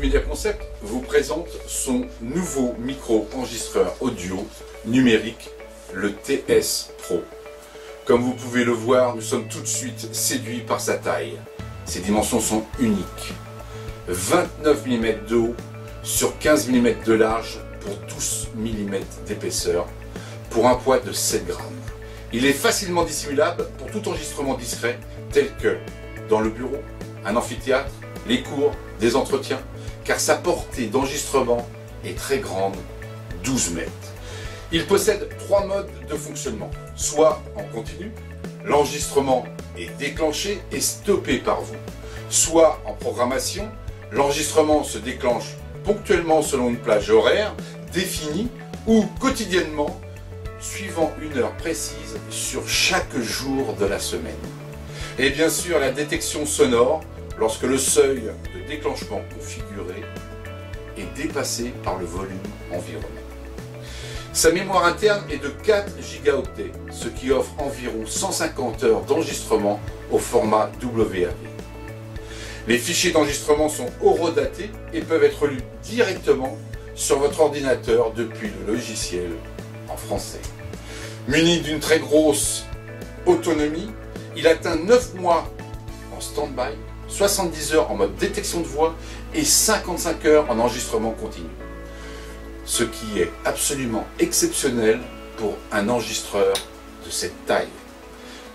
Active Média Concept vous présente son nouveau micro-enregistreur audio numérique, le TS-PRO. Comme vous pouvez le voir, nous sommes tout de suite séduits par sa taille. Ses dimensions sont uniques. 29 mm de haut sur 15 mm de large pour 12 mm d'épaisseur, pour un poids de 7 grammes. Il est facilement dissimulable pour tout enregistrement discret, tel que dans le bureau, un amphithéâtre, les cours, des entretiens, car sa portée d'enregistrement est très grande, 12 mètres. Il possède 3 modes de fonctionnement, soit en continu, l'enregistrement est déclenché et stoppé par vous, soit en programmation, l'enregistrement se déclenche ponctuellement selon une plage horaire définie ou quotidiennement, suivant une heure précise sur chaque jour de la semaine. Et bien sûr, la détection sonore lorsque le seuil de déclenchement configuré est dépassé par le volume environnant. Sa mémoire interne est de 4 gigaoctets, ce qui offre environ 150 heures d'enregistrement au format WAV. Les fichiers d'enregistrement sont horodatés et peuvent être lus directement sur votre ordinateur depuis le logiciel en français. Muni d'une très grosse autonomie, il atteint 9 mois en stand-by, 70 heures en mode détection de voix et 55 heures en enregistrement continu. Ce qui est absolument exceptionnel pour un enregistreur de cette taille.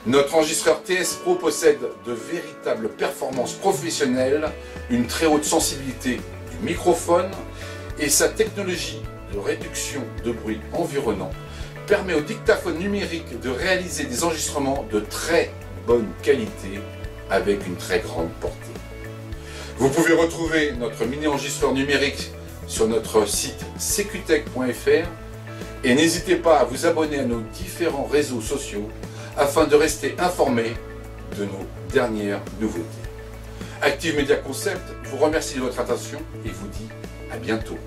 Notre enregistreur TS-PRO possède de véritables performances professionnelles, une très haute sensibilité du microphone et sa technologie de réduction de bruit environnant permet au dictaphone numérique de réaliser des enregistrements de très bonne qualité avec une très grande portée. Vous pouvez retrouver notre mini-enregistreur numérique sur notre site secutec.fr et n'hésitez pas à vous abonner à nos différents réseaux sociaux afin de rester informé de nos dernières nouveautés. Active Média Concept vous remercie de votre attention et vous dit à bientôt.